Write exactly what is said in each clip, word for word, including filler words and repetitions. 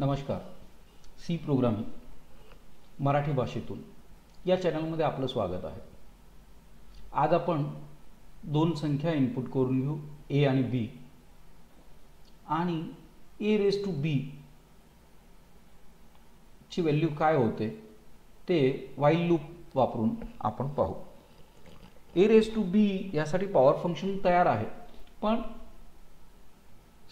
नमस्कार. सी प्रोग्रामिंग मराठी भाषेतून या चॅनलमध्ये आपलं स्वागत आहे. आज आपण दोन संख्या इनपुट करून घेऊ, ए आणि बी, आणि ए रेस टू बी ची व्हॅल्यू काय होते ते व्हाईल लूप वापरून आपण पाहू. ए रेस टू बी यासाठी पॉवर फंक्शन तयार आहे, पण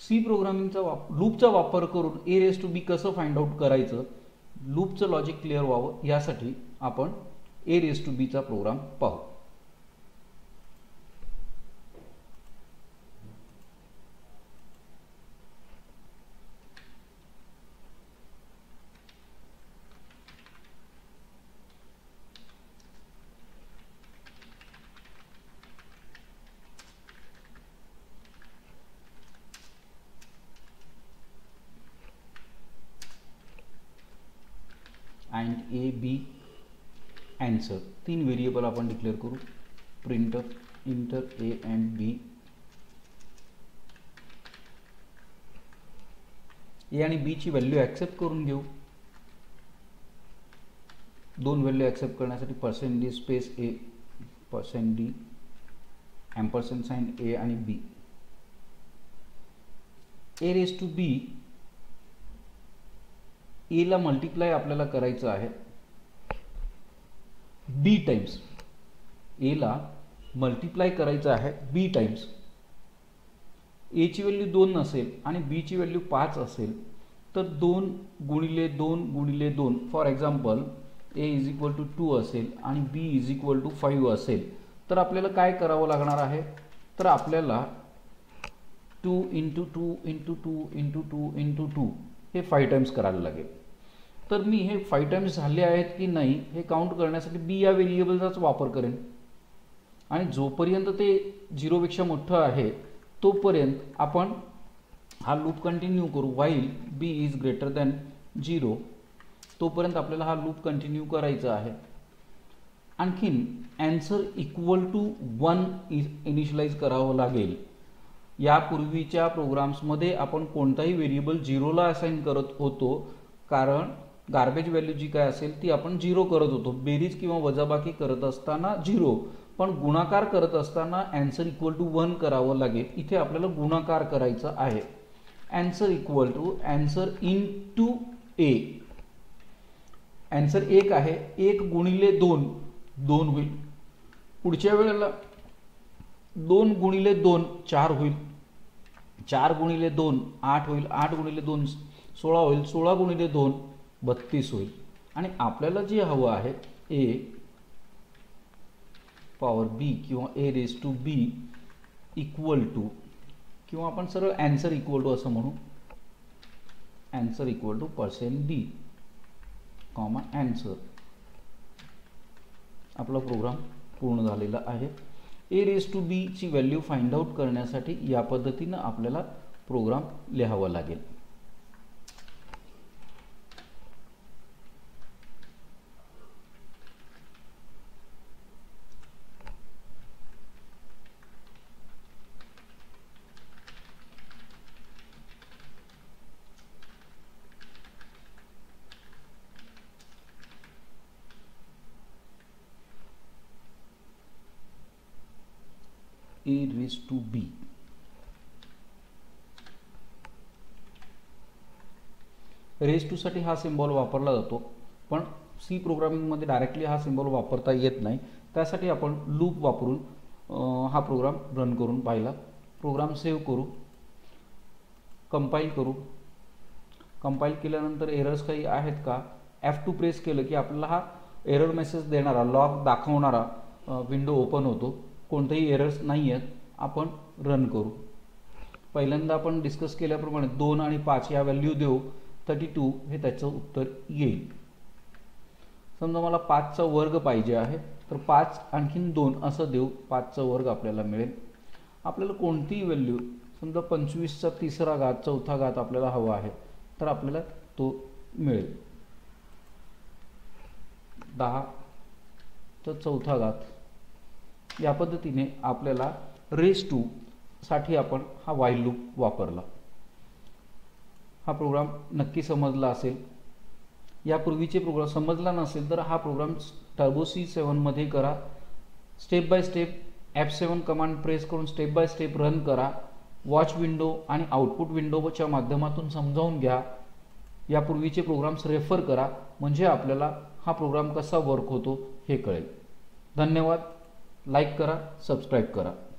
सी प्रोग्रामिंगचा वाप लूपचा वापर करून ए रेस टू बी कसं फाइंड आउट करायचं, लूपचं लॉजिक क्लिअर व्हावं यासाठी आपण ए रेस टू बीचा प्रोग्राम पाहू. And A, B, answer तीन वेरिएबल आपण डिक्लेअर करू. Printer enter A and B. A आणि B ची व्हॅल्यू ॲक्सेप्ट करून घेऊ. दोन व्हॅल्यू ॲक्सेप्ट करण्यासाठी percent D space A, percent D ampersand sign A आणि B. A raise to B, A ला मल्टीप्लाय आपल्याला करायचं आहे बी टाइम्स. ए ला मल्टीप्लाय करायचं आहे बी टाइम्स. ए ची व्हॅल्यू दोन असेल आणि बी ची व्हॅल्यू पाच असेल तर दोन गुणिले दोन गुणिले दोन, for example A is equal to two असेल आणि B is equal to five असेल तर आपल्याला काय करावं लागणार आहे, तर आपल्याला two into two into two into two into two हे फाईव्ह टाइम्स करायला लागेल. तर मी हे फाईव्ह टाइम्स झाले आहेत की नाही हे काउंट करण्यासाठी बी या व्हेरिएबलचाच वापर करेन आणि जोपर्यंत ते झिरोपेक्षा मोठं आहे तोपर्यंत आपण हा लूप कंटिन्यू करू. While B is greater than zero तोपर्यंत आपल्याला हा लूप कंटिन्यू करायचा आहे. आणखीन answer equal to one initialize करावं लागेल. यापूर्वीच्या प्रोग्राम्समध्ये आपण कोणताही व्हेरिएबल झिरोला असाइन करत होतो, कारण गार्बेज व्हॅल्यू जी काय असेल ती आपण झिरो करत होतो. बेरीज किंवा वजाबाकी करत असताना झिरो, पण गुणाकार करत असताना ॲन्सर इक्वल टू वन करावं लागेल. इथे आपल्याला गुणाकार करायचा आहे. Answer equal to answer into A. ॲन्सर एक आहे, एक गुणिले दोन दोन होईल. पुढच्या वेळेला दोन गुणिले दोन चार होईल, चार गुणिले दोन आठ होईल, आठ गुणिले दोन सोळा होईल, सोळा गुणिले दोन बत्तीस होईल. आणि आपल्याला जे हवं आहे ए पॉवर बी किंवा A raise to B equal to, किंवा आपण सरळ ॲन्सर इक्वल टू असं म्हणू, answer equal to percent B comma answer. आपला प्रोग्राम पूर्ण झालेला आहे. ए रेस टू बी ची व्हॅल्यू फाइंड आउट करण्यासाठी या पद्धतीनं आपल्याला प्रोग्राम लिहावा लागेल. A raise to B. Raise to साठी हा सिम्बॉल वापरला जातो, पण सी प्रोग्रामिंग मध्ये डायरेक्टली हा सिम्बॉल वापरता येत नाही. त्यासाठी आपण लूप वापरून हा प्रोग्राम रन करून पाहिला. प्रोग्राम सेव्ह करू, कंपाईल करू. कंपाईल केल्यानंतर एरर्स काही आहेत का, एफ टू प्रेस केलं की आपल्याला हा एरर मेसेज देणारा लॉग दाखवणारा विंडो ओपन होतो. कोणतेही एरर्स नाही आहेत. आपण रन करू. पहिल्यांदा आपण डिस्कस केल्याप्रमाणे दोन आणि पाच या व्हॅल्यू देऊ, थर्टी टू हे त्याचं उत्तर येईल. समजा मला पाचचा वर्ग पाहिजे आहे तर पाच आणखीन दोन असं देऊ, पाचचा वर्ग आपल्याला मिळेल. आपल्याला कोणतीही व्हॅल्यू, समजा पंचवीसचा तिसरा घात चौथा घात आपल्याला हवा आहे तर आपल्याला तो मिळेल. दहाचा चौथा घात, या पद्धतीने आपल्याला रेस टू साठी आपण हा व्हाईल लूप वापरला. हा प्रोग्राम नक्की समजला असेल. यापूर्वीचे प्रोग्राम समजला नसेल तर हा प्रोग्राम टर्बो सी सेवनमध्ये करा. Step by step F seven command press करून स्टेप बाय स्टेप रन करा. वॉच विंडो आणि आउटपुट विंडोच्या माध्यमातून समजावून घ्या. यापूर्वीचे प्रोग्राम्स रेफर करा म्हणजे आपल्याला हा प्रोग्राम कसा वर्क होतो हे कळेल. धन्यवाद. लाईक करा, सबस्क्राईब करा.